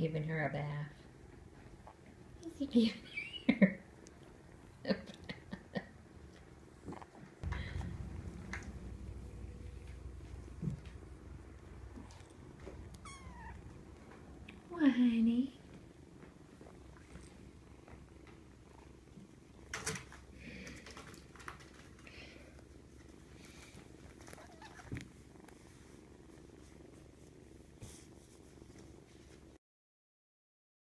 giving her a bath. Is he giving her a bath? Why, honey?